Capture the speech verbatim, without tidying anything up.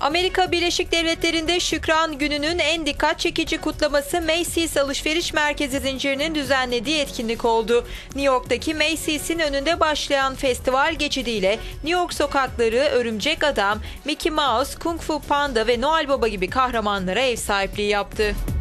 Amerika Birleşik Devletleri'nde Şükran Günü'nün en dikkat çekici kutlaması Macy's alışveriş merkezi zincirinin düzenlediği etkinlik oldu. New York'taki Macy's'in önünde başlayan festival geçidiyle New York sokakları Örümcek Adam, Mickey Mouse, Kung Fu Panda ve Noel Baba gibi kahramanlara ev sahipliği yaptı.